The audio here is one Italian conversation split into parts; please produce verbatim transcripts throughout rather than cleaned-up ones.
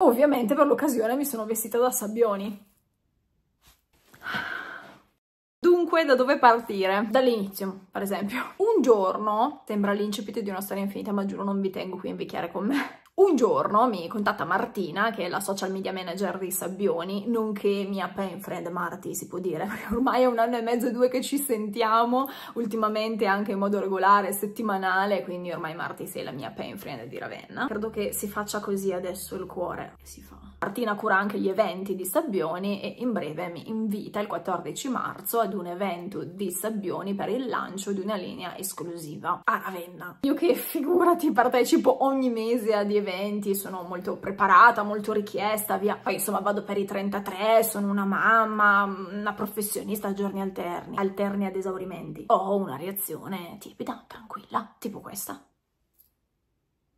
Ovviamente per l'occasione mi sono vestita da Sabbioni. Dunque, da dove partire? Dall'inizio, per esempio. Un giorno, sembra l'incipit di una storia infinita, ma giuro non vi tengo qui a invecchiare con me. Un giorno mi contatta Martina, che è la social media manager di Sabbioni, nonché mia pen friend Marti, si può dire, perché ormai è un anno e mezzo e due che ci sentiamo, ultimamente anche in modo regolare, settimanale, quindi ormai Marti sei la mia pen friend di Ravenna. Credo che si faccia così adesso il cuore. Si fa. Martina cura anche gli eventi di Sabbioni e in breve mi invita il quattordici marzo ad un evento di Sabbioni per il lancio di una linea esclusiva a Ravenna. Io che, figurati, partecipo ogni mese ad eventi. Eventi, sono molto preparata, molto richiesta, via. Poi insomma vado per i trentatré, sono una mamma, una professionista a giorni alterni, alterni ad esaurimenti. Ho una reazione tiepida, tranquilla, tipo questa.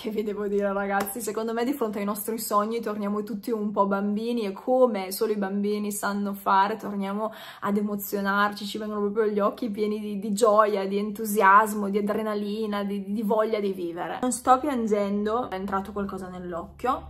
Che vi devo dire, ragazzi, secondo me di fronte ai nostri sogni torniamo tutti un po' bambini, e come solo i bambini sanno fare, torniamo ad emozionarci, ci vengono proprio gli occhi pieni di, di gioia, di entusiasmo, di adrenalina, di, di voglia di vivere. Non sto piangendo, è entrato qualcosa nell'occhio.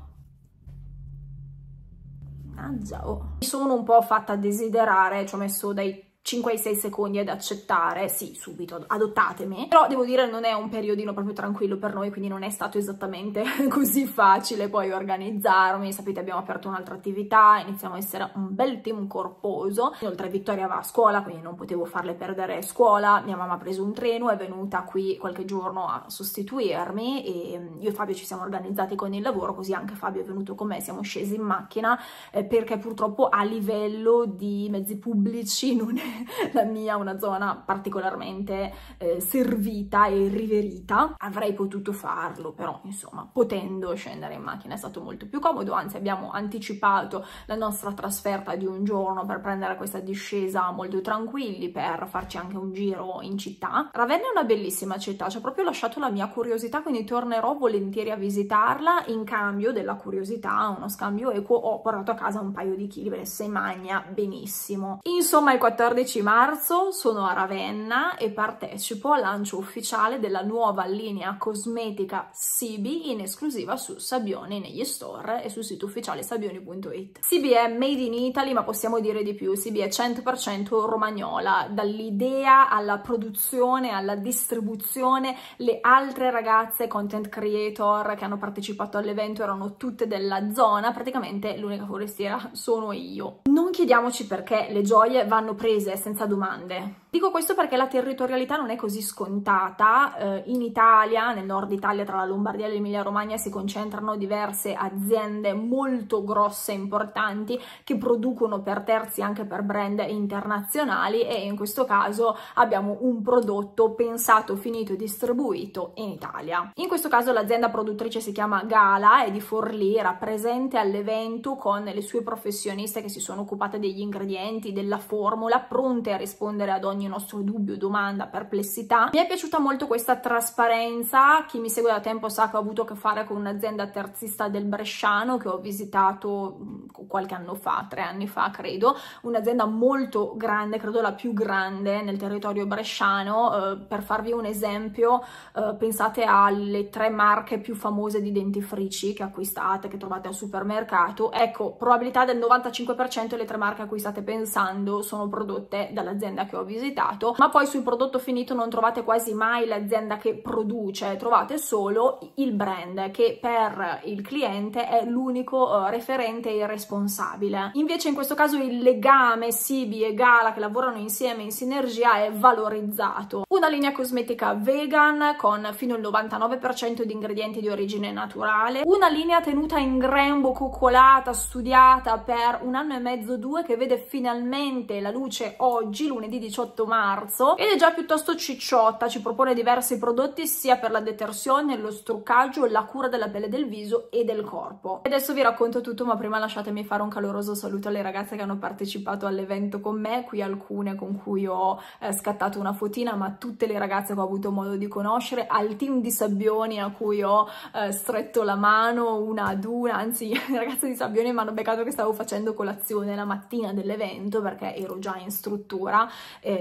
Mannaggia, oh. Mi sono un po' fatta desiderare, ci ho messo dai cinque ai sei secondi ad accettare, sì, subito, adottatemi. Però devo dire non è un periodino proprio tranquillo per noi, quindi non è stato esattamente così facile poi organizzarmi. Sapete, abbiamo aperto un'altra attività, iniziamo a essere un bel team corposo. Inoltre Vittoria va a scuola, quindi non potevo farle perdere scuola. Mia mamma ha preso un treno, è venuta qui qualche giorno a sostituirmi e io e Fabio ci siamo organizzati con il lavoro, così anche Fabio è venuto con me, siamo scesi in macchina eh, perché purtroppo a livello di mezzi pubblici non è la mia una zona particolarmente eh, servita e riverita. Avrei potuto farlo, però insomma, potendo scendere in macchina è stato molto più comodo, anzi abbiamo anticipato la nostra trasferta di un giorno per prendere questa discesa molto tranquilli, per farci anche un giro in città. Ravenna è una bellissima città, ci ha proprio lasciato la mia curiosità, quindi tornerò volentieri a visitarla. In cambio della curiosità, uno scambio equo, ho portato a casa un paio di chili, perché se magna benissimo. Insomma, il quattordici marzo sono a Ravenna e partecipo al lancio ufficiale della nuova linea cosmetica SYBY in esclusiva su Sabbioni negli store e sul sito ufficiale sabbioni punto it. SYBY è made in Italy, ma possiamo dire di più, SYBY è cento per cento romagnola, dall'idea alla produzione, alla distribuzione. Le altre ragazze content creator che hanno partecipato all'evento erano tutte della zona, praticamente l'unica forestiera sono io. Non chiediamoci perché, le gioie vanno prese senza domande. Dico questo perché la territorialità non è così scontata. Eh, in Italia, nel nord Italia, tra la Lombardia e l'Emilia Romagna si concentrano diverse aziende molto grosse e importanti che producono per terzi, anche per brand internazionali, e in questo caso abbiamo un prodotto pensato, finito e distribuito in Italia. In questo caso l'azienda produttrice si chiama Gala, è di Forlì, era presente all'evento con le sue professioniste che si sono occupate degli ingredienti, della formula, pronte a rispondere ad ogni nostro dubbio, domanda, perplessità. Mi è piaciuta molto questa trasparenza. Chi mi segue da tempo sa che ho avuto a che fare con un'azienda terzista del Bresciano che ho visitato qualche anno fa, tre anni fa credo, un'azienda molto grande, credo la più grande nel territorio bresciano. Eh, per farvi un esempio, eh, pensate alle tre marche più famose di dentifrici che acquistate, che trovate al supermercato. Ecco, probabilità del novantacinque per cento le tre marche a cui state pensando sono prodotte dall'azienda che ho visitato. Visitato, ma poi sul prodotto finito non trovate quasi mai l'azienda che produce, trovate solo il brand che per il cliente è l'unico uh, referente e responsabile. Invece in questo caso il legame SYBY e Gala, che lavorano insieme in sinergia, è valorizzato. Una linea cosmetica vegan con fino al novantanove per cento di ingredienti di origine naturale, una linea tenuta in grembo, coccolata, studiata per un anno e mezzo, due, che vede finalmente la luce oggi, lunedì diciotto marzo, ed è già piuttosto cicciotta. Ci propone diversi prodotti sia per la detersione, lo struccaggio, la cura della pelle, del viso e del corpo. E adesso vi racconto tutto, ma prima lasciatemi fare un caloroso saluto alle ragazze che hanno partecipato all'evento con me, qui alcune con cui ho eh, scattato una fotina, ma tutte le ragazze che ho avuto modo di conoscere, al team di Sabbioni a cui ho eh, stretto la mano una ad una. Anzi, le ragazze di Sabbioni mi hanno beccato che stavo facendo colazione la mattina dell'evento perché ero già in struttura.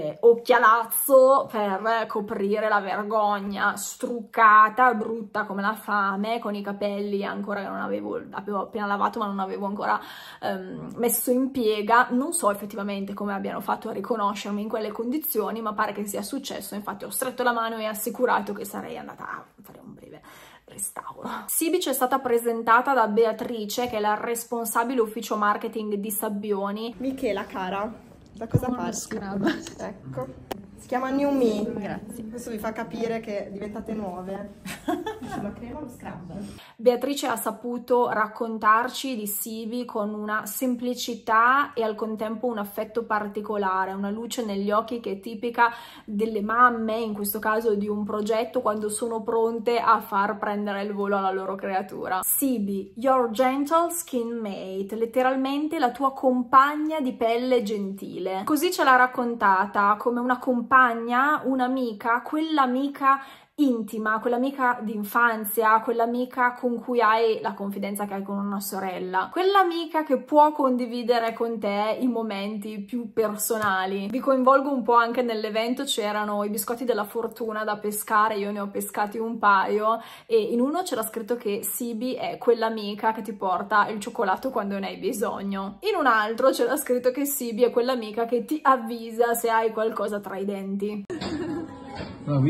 eh, occhialazzo per coprire la vergogna, struccata, brutta come la fame, con i capelli ancora che non avevo, avevo appena lavato ma non avevo ancora ehm, messo in piega. Non so effettivamente come abbiano fatto a riconoscermi in quelle condizioni, ma pare che sia successo. Infatti ho stretto la mano e assicurato che sarei andata a fare un breve restauro. SYBY è stata presentata da Beatrice, che è la responsabile ufficio marketing di Sabbioni. Michela Cara, da cosa parte? Ecco, si chiama New Me. Grazie. Questo vi fa capire che diventate nuove. La crema o scrub? Beatrice ha saputo raccontarci di SYBY con una semplicità e al contempo un affetto particolare, una luce negli occhi che è tipica delle mamme, in questo caso di un progetto, quando sono pronte a far prendere il volo alla loro creatura. SYBY, your gentle skin mate, letteralmente la tua compagna di pelle gentile. Così ce l'ha raccontata, come una compagna, un'amica, quell'amica intima, quell'amica d'infanzia, quell'amica con cui hai la confidenza che hai con una sorella, quell'amica che può condividere con te i momenti più personali. Vi coinvolgo un po' anche nell'evento, c'erano i biscotti della fortuna da pescare, io ne ho pescati un paio e in uno c'era scritto che SYBY è quell'amica che ti porta il cioccolato quando ne hai bisogno, in un altro c'era scritto che SYBY è quell'amica che ti avvisa se hai qualcosa tra i denti. No,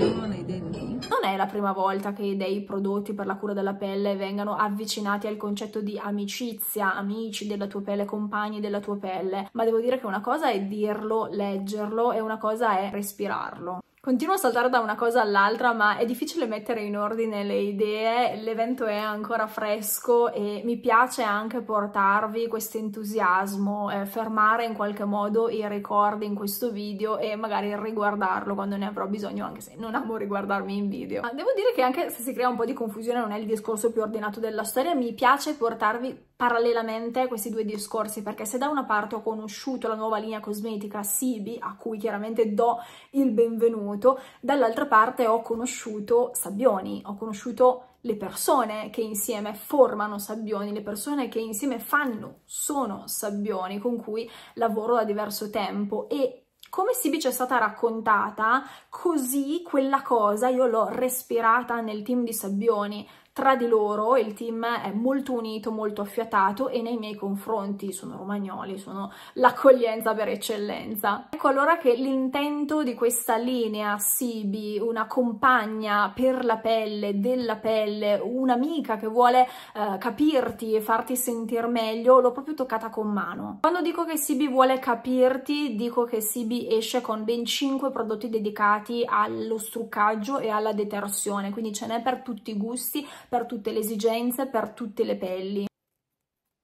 non è la prima volta che dei prodotti per la cura della pelle vengano avvicinati al concetto di amicizia, amici della tua pelle, compagni della tua pelle, ma devo dire che una cosa è dirlo, leggerlo, e una cosa è respirarlo. Continuo a saltare da una cosa all'altra, ma è difficile mettere in ordine le idee, l'evento è ancora fresco e mi piace anche portarvi questo entusiasmo, eh, fermare in qualche modo i ricordi in questo video e magari riguardarlo quando ne avrò bisogno, anche se non amo riguardarmi in video. Ma devo dire che anche se si crea un po' di confusione, non è il discorso più ordinato della storia, mi piace portarvi parallelamente questi due discorsi, perché se da una parte ho conosciuto la nuova linea cosmetica SYBY, a cui chiaramente do il benvenuto, dall'altra parte ho conosciuto Sabbioni, ho conosciuto le persone che insieme formano Sabbioni, le persone che insieme fanno, sono Sabbioni, con cui lavoro da diverso tempo. E come SYBY ci è stata raccontata, così quella cosa io l'ho respirata nel team di Sabbioni. Tra di loro il team è molto unito, molto affiatato, e nei miei confronti sono romagnoli, sono l'accoglienza per eccellenza. Ecco allora che l'intento di questa linea SYBY, una compagna per la pelle, della pelle, un'amica che vuole eh, capirti e farti sentire meglio, l'ho proprio toccata con mano. Quando dico che SYBY vuole capirti, dico che SYBY esce con ben cinque prodotti dedicati allo struccaggio e alla detersione, quindi ce n'è per tutti i gusti, per tutte le esigenze, per tutte le pelli.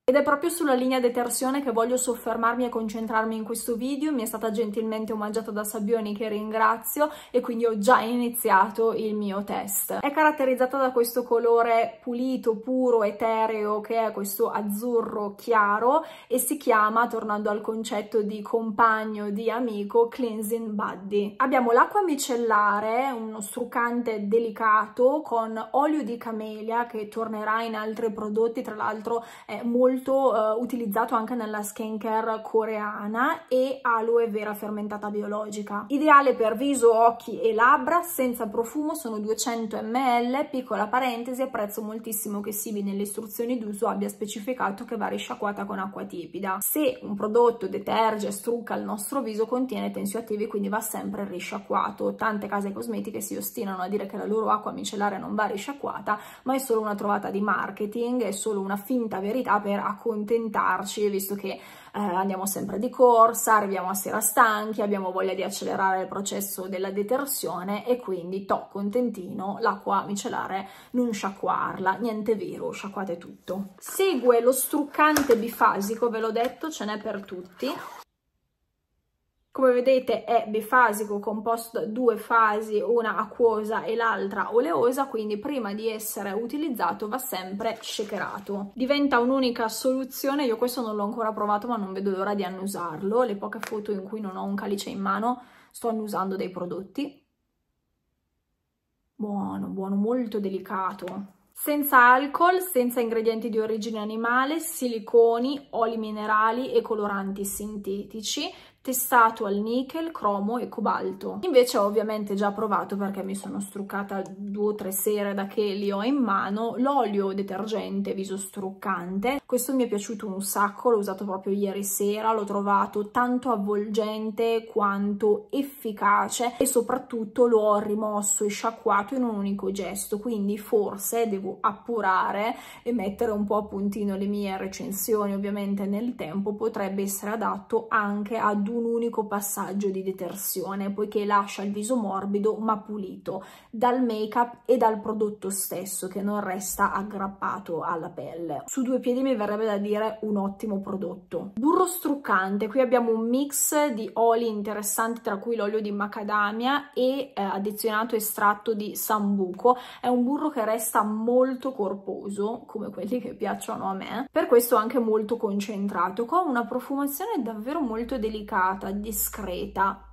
Ed è proprio sulla linea detersione che voglio soffermarmi e concentrarmi in questo video. Mi è stata gentilmente omaggiata da Sabbioni, che ringrazio, e quindi ho già iniziato il mio test. È caratterizzata da questo colore pulito, puro, etereo, che è questo azzurro chiaro, e si chiama, tornando al concetto di compagno, di amico, Cleansing Buddy. Abbiamo l'acqua micellare, uno struccante delicato con olio di camelia che tornerà in altri prodotti, tra l'altro è molto Uh, utilizzato anche nella skincare coreana, e aloe vera fermentata biologica, ideale per viso, occhi e labbra, senza profumo, sono duecento millilitri. Piccola parentesi, apprezzo moltissimo che SYBY nelle istruzioni d'uso abbia specificato che va risciacquata con acqua tiepida. Se un prodotto deterge, strucca il nostro viso, contiene tensioattivi, quindi va sempre risciacquato. Tante case cosmetiche si ostinano a dire che la loro acqua micellare non va risciacquata, ma è solo una trovata di marketing, è solo una finta verità per accontentarci, visto che eh, andiamo sempre di corsa, arriviamo a sera stanchi, abbiamo voglia di accelerare il processo della detersione e quindi to contentino, l'acqua micellare non sciacquarla, niente vero, sciacquate tutto. Segue lo struccante bifasico, ve l'ho detto, ce n'è per tutti. Come vedete è bifasico, composto da due fasi, una acquosa e l'altra oleosa, quindi prima di essere utilizzato va sempre shakerato. Diventa un'unica soluzione, io questo non l'ho ancora provato ma non vedo l'ora di annusarlo. Le poche foto in cui non ho un calice in mano sto annusando dei prodotti. Buono, buono, molto delicato. senza alcol, senza ingredienti di origine animale, siliconi, oli minerali e coloranti sintetici, testato al nichel, cromo e cobalto. Invece ho ovviamente già provato, perché mi sono struccata due o tre sere da che li ho in mano, l'olio detergente viso struccante. Questo mi è piaciuto un sacco, l'ho usato proprio ieri sera, l'ho trovato tanto avvolgente quanto efficace e soprattutto l'ho rimosso e sciacquato in un unico gesto, quindi forse devo appurare e mettere un po' a puntino le mie recensioni. Ovviamente nel tempo potrebbe essere adatto anche ad un unico passaggio di detersione, poiché lascia il viso morbido ma pulito dal make up e dal prodotto stesso, che non resta aggrappato alla pelle. Su due piedi mi verrebbe da dire un ottimo prodotto. Burro struccante, qui abbiamo un mix di oli interessanti, tra cui l'olio di macadamia e eh, addizionato estratto di sambuco. È un burro che resta molto corposo, come quelli che piacciono a me, per questo anche molto concentrato, con una profumazione davvero molto delicata, discreta.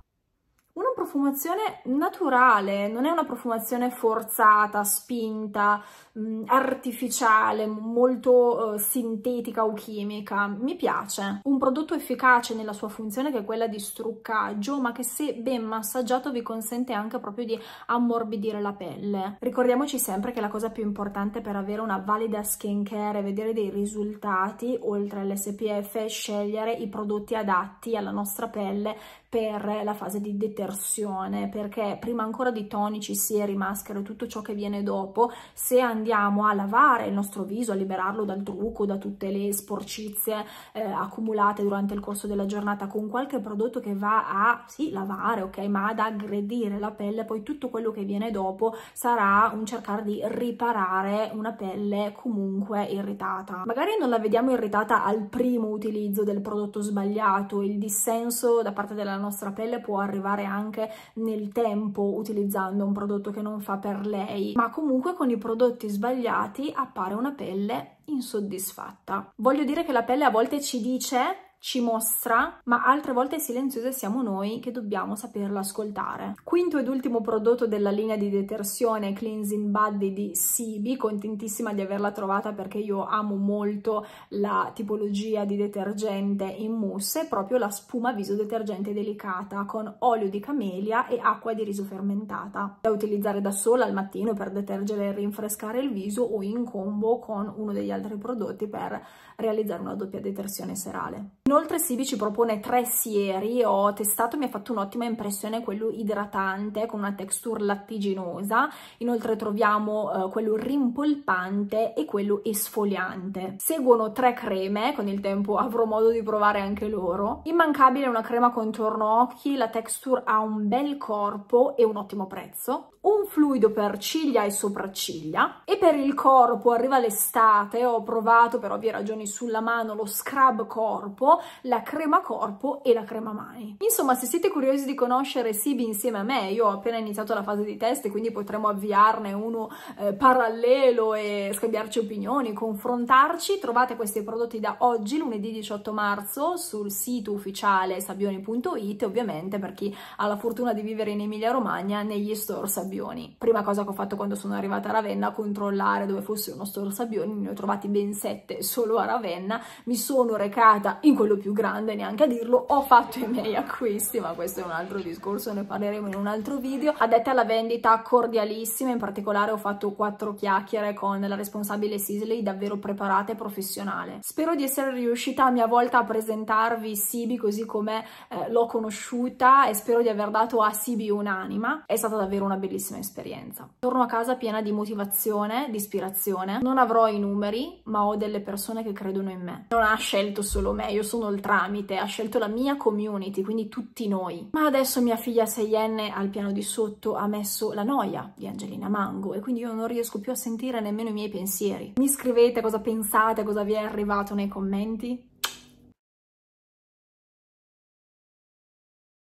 Una profumazione naturale, non è una profumazione forzata, spinta, mh, artificiale, molto eh, sintetica o chimica. Mi piace. Un prodotto efficace nella sua funzione, che è quella di struccaggio, ma che se ben massaggiato vi consente anche proprio di ammorbidire la pelle. Ricordiamoci sempre che la cosa più importante per avere una valida skincare e vedere dei risultati, oltre all'esse pi effe, è scegliere i prodotti adatti alla nostra pelle per la fase di detersione, perché prima ancora di tonici, sieri, maschere, tutto ciò che viene dopo, se andiamo a lavare il nostro viso, a liberarlo dal trucco, da tutte le sporcizie eh, accumulate durante il corso della giornata, con qualche prodotto che va a, sì, lavare, ok, ma ad aggredire la pelle, poi tutto quello che viene dopo sarà un cercare di riparare una pelle comunque irritata. Magari non la vediamo irritata al primo utilizzo del prodotto sbagliato, il dissenso da parte della nostra pelle può arrivare anche anche nel tempo utilizzando un prodotto che non fa per lei, ma comunque con i prodotti sbagliati appare una pelle insoddisfatta. Voglio dire che la pelle a volte ci dice, ci mostra, ma altre volte è silenziosa e siamo noi che dobbiamo saperla ascoltare. Quinto ed ultimo prodotto della linea di detersione Cleansing Buddy di SYBY, contentissima di averla trovata perché io amo molto la tipologia di detergente in mousse, proprio la spuma viso detergente delicata con olio di camelia e acqua di riso fermentata, da utilizzare da sola al mattino per detergere e rinfrescare il viso, o in combo con uno degli altri prodotti per realizzare una doppia detersione serale. Inoltre SYBY ci propone tre sieri, ho testato e mi ha fatto un'ottima impressione quello idratante con una texture lattiginosa, inoltre troviamo eh, quello rimpolpante e quello esfoliante. Seguono tre creme, con il tempo avrò modo di provare anche loro. Immancabile una crema contorno occhi, la texture ha un bel corpo e un ottimo prezzo. Un fluido per ciglia e sopracciglia, e per il corpo arriva l'estate, ho provato per ovvie ragioni sulla mano lo scrub corpo, la crema corpo e la crema mani. Insomma, se siete curiosi di conoscere SYBY insieme a me, io ho appena iniziato la fase di test e quindi potremo avviarne uno eh, parallelo e scambiarci opinioni, confrontarci. Trovate questi prodotti da oggi, lunedì diciotto marzo, sul sito ufficiale sabbioni punto it, ovviamente per chi ha la fortuna di vivere in Emilia Romagna negli store Sabbioni. Prima cosa che ho fatto quando sono arrivata a Ravenna, controllare dove fosse uno store Sabbioni, ne ho trovati ben sette solo a Ravenna, mi sono recata in quello più grande, neanche a dirlo, ho fatto i miei acquisti, ma questo è un altro discorso, ne parleremo in un altro video. Addette alla vendita cordialissime, in particolare ho fatto quattro chiacchiere con la responsabile Sisley, davvero preparata e professionale. Spero di essere riuscita a mia volta a presentarvi SYBY così come eh, l'ho conosciuta, e spero di aver dato a SYBY un'anima. È stata davvero una bellissima esperienza. Torno a casa piena di motivazione, di ispirazione. Non avrò i numeri, ma ho delle persone che credono in me. Non ha scelto solo me, io sono il tramite, ha scelto la mia community, quindi tutti noi. Ma adesso mia figlia seienne al piano di sotto ha messo La noia di Angelina Mango, e quindi io non riesco più a sentire nemmeno i miei pensieri. Mi scrivete cosa pensate, cosa vi è arrivato nei commenti.